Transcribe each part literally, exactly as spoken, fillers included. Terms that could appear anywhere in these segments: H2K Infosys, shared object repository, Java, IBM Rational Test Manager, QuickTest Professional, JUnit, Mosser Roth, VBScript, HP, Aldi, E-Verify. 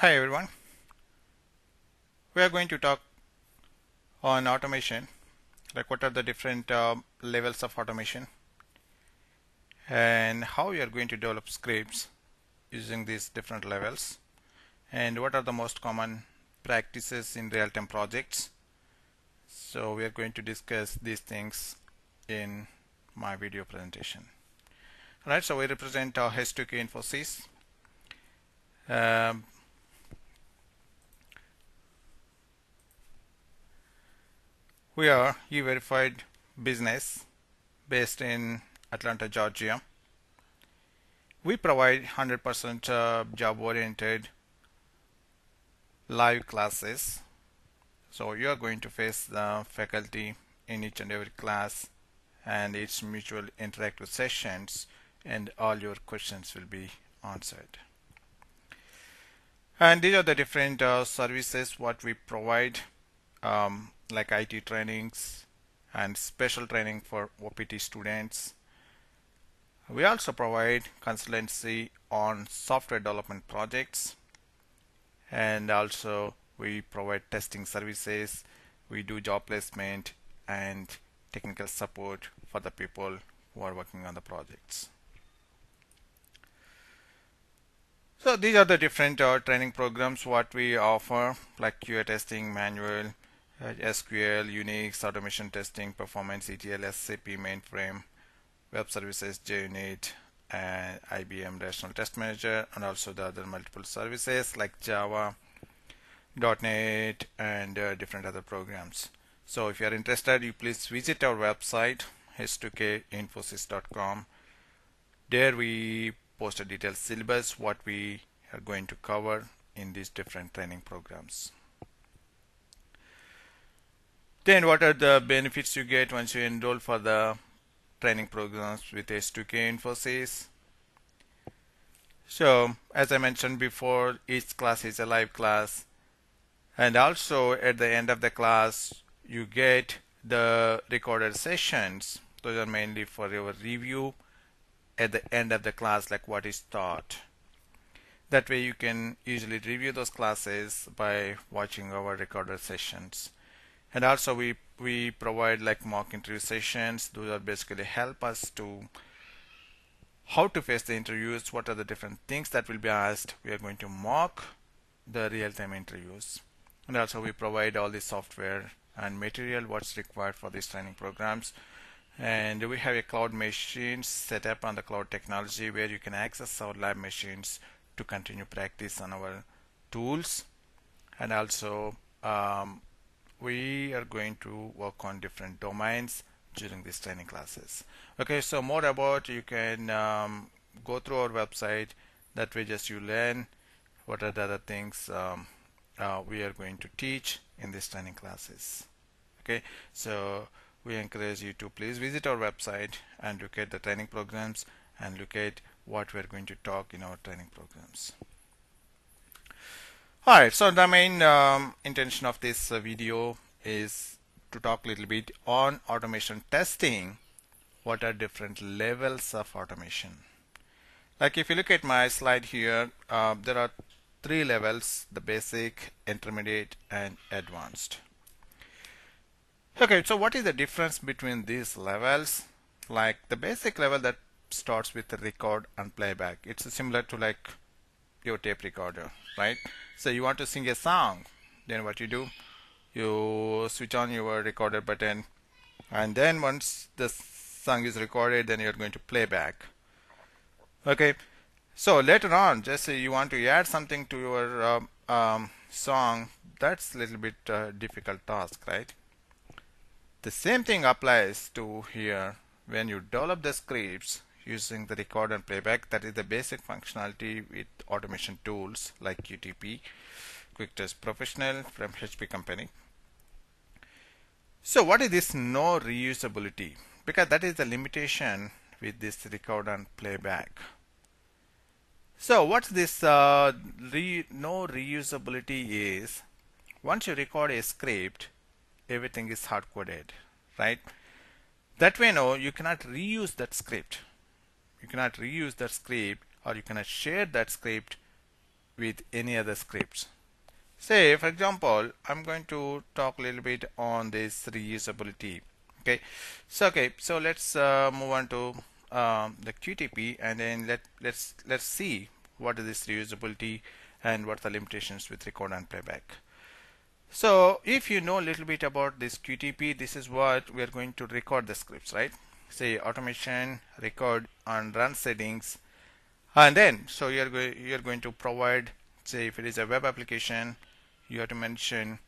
Hi everyone, we are going to talk on automation, like what are the different uh, levels of automation and how you are going to develop scripts using these different levels, and what are the most common practices in real-time projects. So we are going to discuss these things in my video presentation. Alright, so we represent our H two K Infosys. Um, We are E-Verified business based in Atlanta, Georgia. We provide one hundred percent uh, job-oriented live classes. So you are going to face the faculty in each and every class, and it's mutual interactive sessions, and all your questions will be answered. And these are the different uh, services what we provide. Um, like I T trainings and special training for O P T students. We also provide consultancy on software development projects, and also we provide testing services. We do job placement and technical support for the people who are working on the projects. So these are the different uh, training programs what we offer, like Q A testing, manual, Uh, S Q L, Unix, automation testing, performance, E T L, S A P, mainframe, web services, JUnit, and I B M Rational Test Manager, and also the other multiple services like Java, dot net, and uh, different other programs. So if you are interested, you please visit our website, H two K Infosys dot com. There we post a detailed syllabus, what we are going to cover in these different training programs. Then what are the benefits you get once you enroll for the training programs with H two K Infosys? So as I mentioned before, each class is a live class, and also at the end of the class you get the recorded sessions. Those are mainly for your review at the end of the class, like what is taught. That way you can easily review those classes by watching our recorded sessions. And also we we provide like mock interview sessions. Those are basically help us to how to face the interviews, what are the different things that will be asked. We are going to mock the real-time interviews. And also we provide all the software and material what's required for these training programs. And we have a cloud machine set up on the cloud technology where you can access our lab machines to continue practice on our tools. And also um, we are going to work on different domains during these training classes. Okay, so more about, you can um, go through our website. That way just you learn what are the other things um, uh, we are going to teach in these training classes. Okay, so we encourage you to please visit our website and look at the training programs and look at what we are going to talk in our training programs. Alright, so the main um, intention of this uh, video is to talk a little bit on automation testing. What are different levels of automation? Like if you look at my slide here, uh, there are three levels: the basic, intermediate, and advanced. Okay, so what is the difference between these levels? Like the basic level that starts with the record and playback. It's similar to like your tape recorder, right? So you want to sing a song, then what you do, you switch on your recorder button, and then once the song is recorded, then you're going to play back. Okay, so later on, just say you want to add something to your um, um, song. That's a little bit uh, difficult task, right? The same thing applies to here. When you develop the scripts using the record and playback, that is the basic functionality with automation tools like Q T P, QuickTest Professional from H P company. So what is this no reusability? Because that is the limitation with this record and playback. So what's this uh, re no reusability is, once you record a script, everything is hard coded, right? That way no, you cannot reuse that script. You cannot reuse that script, or you cannot share that script with any other scripts. Say, for example, I'm going to talk a little bit on this reusability. Okay, so okay, so let's uh, move on to um, the Q T P, and then let let's let's see what is this reusability and what are the limitations with record and playback. So if you know a little bit about this Q T P, this is what we are going to record the scripts, right? Say automation, record and run settings, and then so you're go you're going to provide, say if it is a web application, you have to mention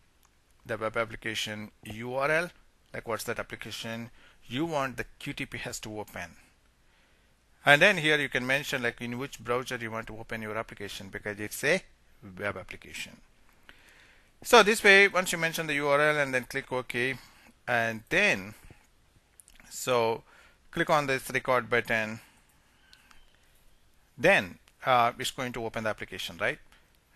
the web application U R L, like what's that application you want the Q T P has to open. And then here you can mention like in which browser you want to open your application, because it's a web application. So this way, once you mention the U R L and then click OK, and then so click on this record button, then uh, it's going to open the application, right?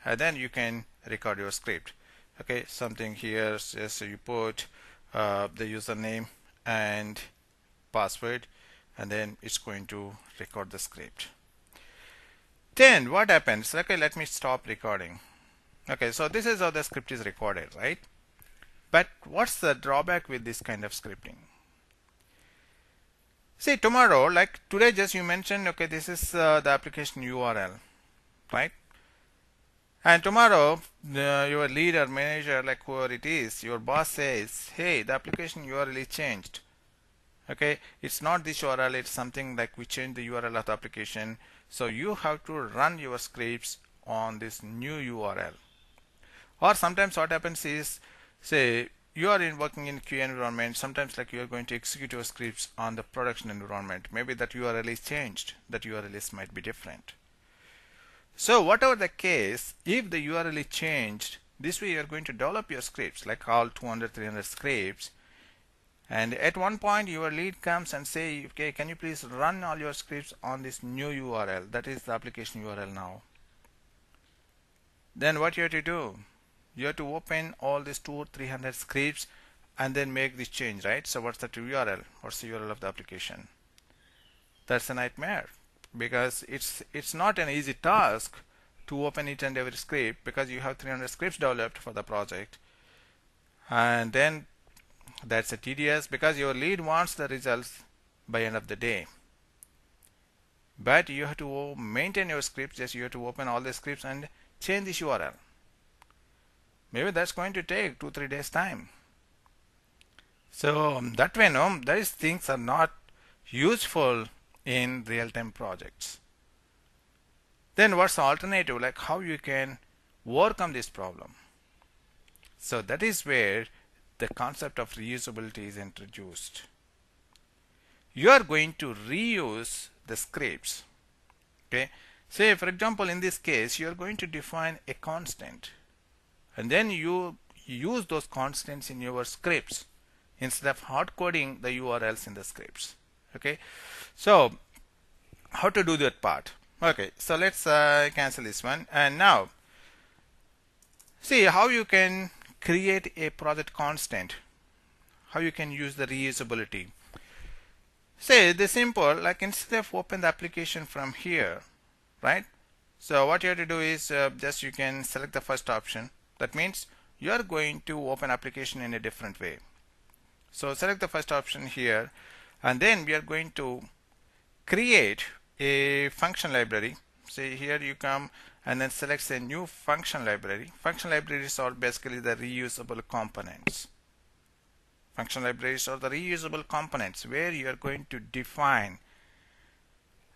And then you can record your script. Okay, something here, so you put uh, the username and password, and then it's going to record the script. Then what happens? Okay, let me stop recording. Okay, so this is how the script is recorded, right? But what's the drawback with this kind of scripting? See, tomorrow, like today, just you mentioned, okay, this is uh, the application U R L, right? And tomorrow, uh, your leader, manager, like whoever it is, your boss says, hey, the application U R L is changed. Okay, it's not this U R L, it's something like we changed the U R L of the application. So you have to run your scripts on this new U R L. Or sometimes what happens is, say, you are in working in Q A environment, sometimes like you are going to execute your scripts on the production environment. Maybe that U R L is changed, that U R L is might be different. So whatever the case, if the U R L is changed, this way you are going to develop your scripts, like all two hundred, three hundred scripts. And at one point your lead comes and say, okay, can you please run all your scripts on this new U R L? That is the application U R L now. Then what you have to do? You have to open all these two hundred, three hundred scripts and then make this change, right? So what's the U R L? What's the U R L of the application? That's a nightmare, because it's it's not an easy task to open each and every script, because you have three hundred scripts developed for the project. And then that's a tedious, because your lead wants the results by end of the day. But you have to maintain your scripts, just you have to open all the scripts and change this U R L. Maybe that's going to take two, three days time. So that way, no, these things are not useful in real-time projects. Then what's the alternative? Like how you can overcome this problem? So that is where the concept of reusability is introduced. You are going to reuse the scripts. Okay. Say for example, in this case, you are going to define a constant, and then you use those constants in your scripts instead of hard coding the U R Ls in the scripts. Okay, so how to do that part? Okay, so let's uh, cancel this one, and now see how you can create a project constant, how you can use the reusability. Say the simple, like instead of open the application from here, right? So what you have to do is uh, just you can select the first option. That means you are going to open application in a different way. So select the first option here, and then we are going to create a function library. Say here you come and then select a new function library. Function libraries are basically the reusable components. Function libraries are the reusable components where you are going to define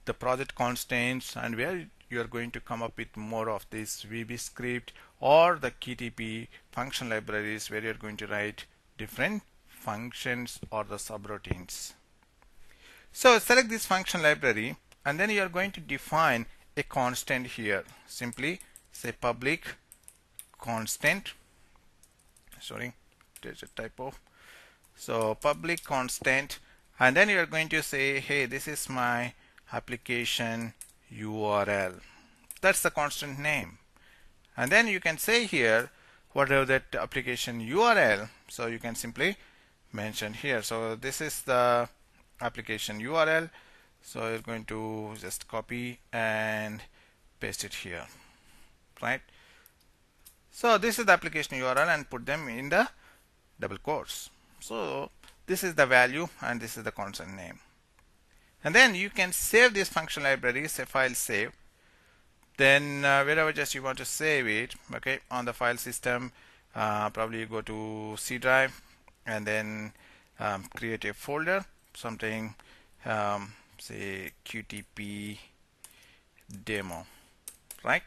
the project constants, and where you are going to come up with more of this VBScript or the Q T P function libraries, where you are going to write different functions or the subroutines. So select this function library, and then you are going to define a constant here. Simply say public constant. Sorry, there's a typo. So public constant, and then you are going to say, hey, this is my application U R L. That's the constant name. And then you can say here whatever that application U R L. So you can simply mention here. So this is the application U R L. So you're going to just copy and paste it here. right? So this is the application U R L and put them in the double quotes. So this is the value and this is the constant name. And then you can save this function library, say file save. Then uh, wherever just you want to save it, okay, on the file system, uh, probably you go to C drive and then um, create a folder, something um, say Q T P demo, right?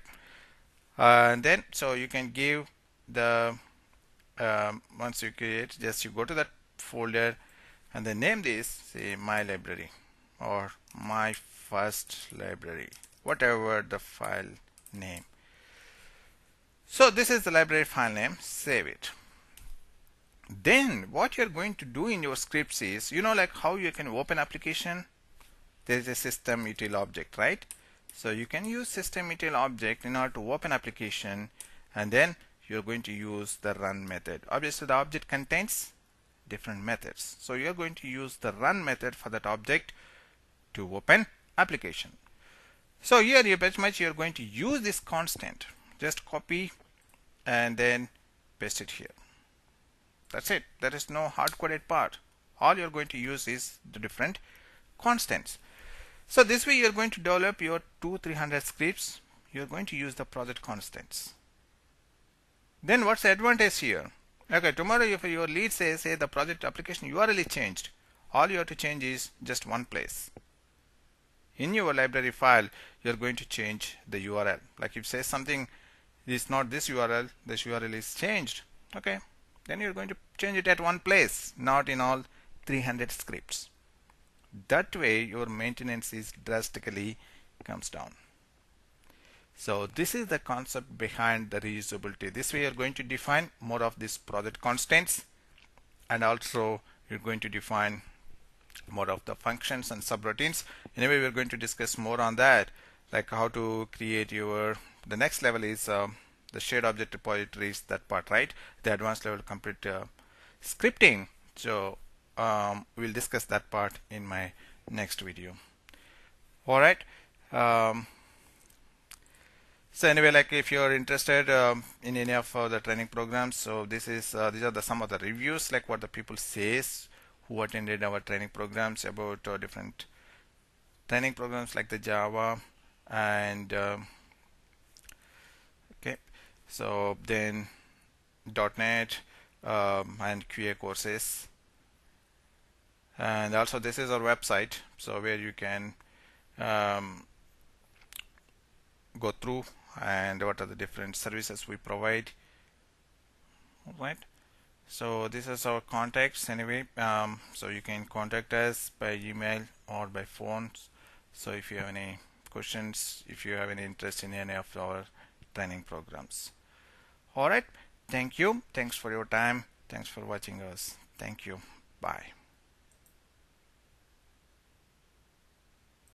Uh, and then so you can give the um, once you create, just you go to that folder and then name this say my library or my first library, whatever the file name. So this is the library file name, save it. Then what you're going to do in your scripts is, you know, like how you can open application, there is a system util object, right? So you can use system util object in order to open application, and then you're going to use the run method. Obviously the object contains different methods, so you're going to use the run method for that object to open application. So here you pretty much you're going to use this constant, just copy and then paste it here. That's it. There is no hard-coded part. All you're going to use is the different constants. So this way you're going to develop your two three hundred scripts. You're going to use the project constants. Then what's the advantage here? Okay, tomorrow if your lead says, hey, the project application U R L is changed, all you have to change is just one place. In your library file, you're going to change the U R L. Like if says something is not this U R L, this U R L is changed. Okay, then you're going to change it at one place, not in all three hundred scripts. That way, your maintenance is drastically comes down. So this is the concept behind the reusability. This way you're going to define more of these project constants, and also you're going to define more of the functions and subroutines. Anyway, we're going to discuss more on that, like how to create your, the next level is uh, the shared object repositories, that part, right? The advanced level complete uh, scripting. So um, we'll discuss that part in my next video. All right. Um, So anyway, like if you're interested um, in any of uh, the training programs, so this is uh, these are the some of the reviews, like what the people says who attended our training programs about uh, different training programs like the Java and um, okay, so then dot net um, and Q A courses, and also this is our website, so where you can um, go through and what are the different services we provide. All right, so this is our contacts. Anyway, um, so you can contact us by email or by phone. So if you have any questions, if you have any interest in any of our training programs. All right, thank you. Thanks for your time. Thanks for watching us. Thank you. Bye.